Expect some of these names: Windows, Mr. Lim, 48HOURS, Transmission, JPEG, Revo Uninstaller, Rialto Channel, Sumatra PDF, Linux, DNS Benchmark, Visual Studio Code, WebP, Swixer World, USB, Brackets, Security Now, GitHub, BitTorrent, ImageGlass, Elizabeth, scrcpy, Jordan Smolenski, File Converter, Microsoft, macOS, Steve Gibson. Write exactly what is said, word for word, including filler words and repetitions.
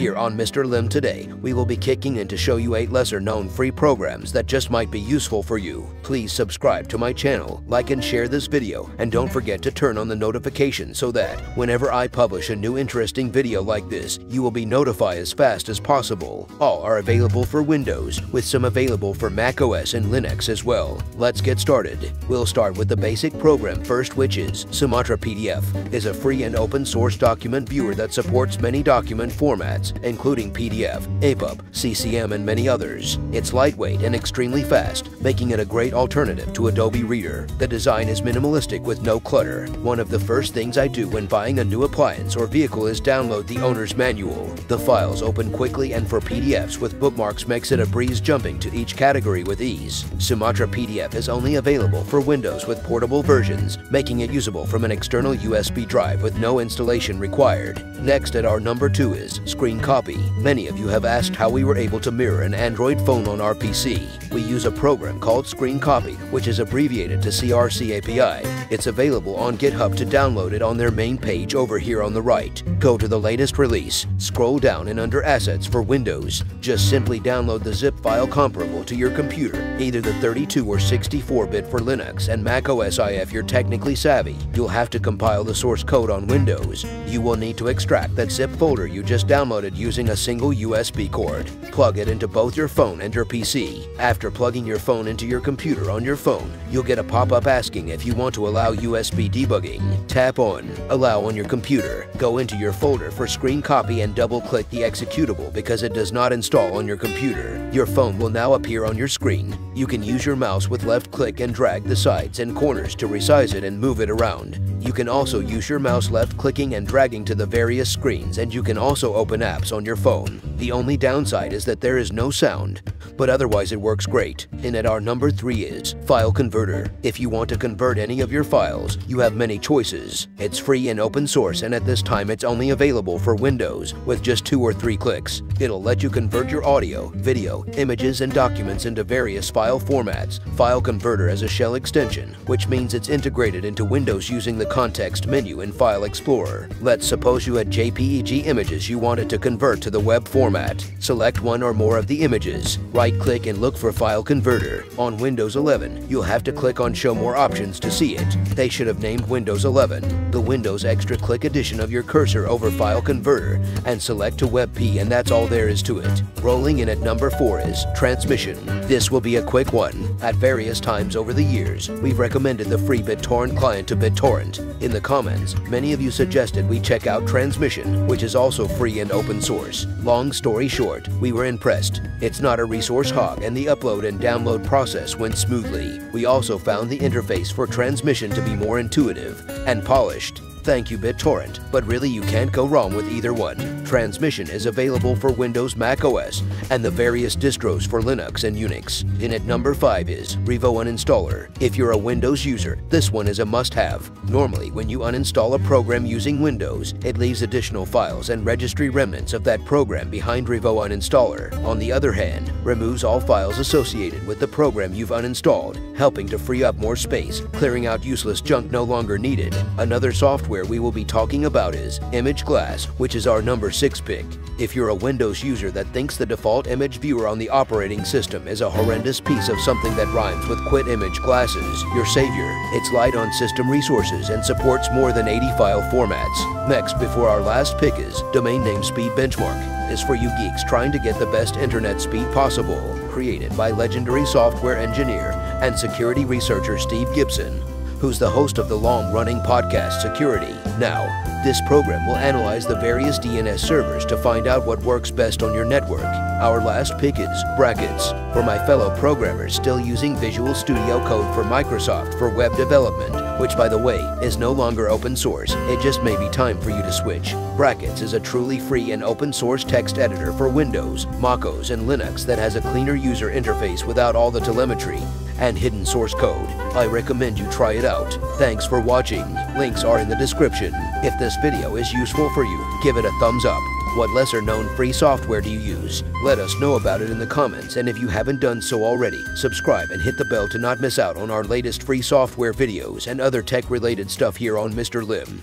Here on Mister Lim today, we will be kicking in to show you eight lesser-known free programs that just might be useful for you. Please subscribe to my channel, like and share this video, and don't forget to turn on the notification so that whenever I publish a new interesting video like this, you will be notified as fast as possible. All are available for Windows, with some available for macOS and Linux as well. Let's get started. We'll start with the basic program first, which is Sumatra P D F. Is a free and open-source document viewer that supports many document formats, including P D F, A P U B, C C M, and many others. It's lightweight and extremely fast, making it a great alternative to Adobe Reader. The design is minimalistic with no clutter. One of the first things I do when buying a new appliance or vehicle is download the owner's manual. The files open quickly, and for P D Fs with bookmarks makes it a breeze jumping to each category with ease. Sumatra P D F is only available for Windows with portable versions, making it usable from an external U S B drive with no installation required. Next at our number two is Screen Copy. Many of you have asked how we were able to mirror an Android phone on our P C. We use a program called Screen Copy, which is abbreviated to scrcpy. It's available on GitHub to download it on their main page over here on the right. Go to the latest release, scroll down, and under Assets for Windows, just simply download the zip file comparable to your computer, either the thirty-two or sixty-four bit for Linux and Mac O S I if you're technically savvy. You'll have to compile the source code on Windows. You will need to extract that zip folder you just downloaded using a single U S B cord. Plug it into both your phone and your P C. After plugging your phone into your computer on your phone, you'll get a pop-up asking if you want to allow U S B debugging. Tap on Allow on your computer. Go into your folder for Screen Copy and double-click the executable because it does not install on your computer. Your phone will now appear on your screen. You can use your mouse with left-click and drag the sides and corners to resize it and move it around. You can also use your mouse left-clicking and dragging to the various screens, and you can also open apps on your phone. The only downside is that there is no sound, but otherwise it works great. And at our number three is File Converter. If you want to convert any of your files, you have many choices. It's free and open source, and at this time it's only available for Windows with just two or three clicks. It'll let you convert your audio, video, images, and documents into various file formats. File Converter as a shell extension, which means it's integrated into Windows using the context menu in File Explorer. Let's suppose you had J P E G images you wanted to convert to the web format. Select one or more of the images, right-click and look for File Converter. On Windows eleven, you'll have to click on Show More Options to see it. They should have named Windows eleven. The Windows Extra click edition of your cursor over File Converter and select to Web P, and that's all there is to it. Rolling in at number four is Transmission. This will be a quick one. At various times over the years, we've recommended the free BitTorrent client to BitTorrent. In the comments, many of you suggested we check out Transmission, which is also free and open source. Long story short, we were impressed. It's not a resource hog, and the upload and download process went smoothly. We also found the interface for Transmission to be more intuitive and polished. Thank you, BitTorrent, but really you can't go wrong with either one. Transmission is available for Windows, Mac O S, and the various distros for Linux and Unix. In at number five is Revo Uninstaller. If you're a Windows user, this one is a must-have. Normally, when you uninstall a program using Windows, it leaves additional files and registry remnants of that program behind Revo Uninstaller. On the other hand, removes all files associated with the program you've uninstalled, helping to free up more space, clearing out useless junk no longer needed. Another software where we will be talking about is ImageGlass, which is our number six pick. If you're a Windows user that thinks the default image viewer on the operating system is a horrendous piece of something that rhymes with quit, ImageGlass is your savior. It's light on system resources and supports more than eighty file formats. Next, before our last pick is Domain Name Speed Benchmark. Is for you geeks trying to get the best internet speed possible. Created by legendary software engineer and security researcher Steve Gibson, who's the host of the long-running podcast Security Now. This program will analyze the various D N S servers to find out what works best on your network. Our last pick is Brackets. For my fellow programmers still using Visual Studio Code for Microsoft for web development, which by the way, is no longer open source, it just may be time for you to switch. Brackets is a truly free and open source text editor for Windows, Mac O S, and Linux that has a cleaner user interface without all the telemetry and hidden source code. I recommend you try it out. Thanks for watching. Links are in the description. If this video is useful for you, give it a thumbs up. What lesser known free software do you use? Let us know about it in the comments, and if you haven't done so already, subscribe and hit the bell to not miss out on our latest free software videos and other tech related stuff here on Mister Lim.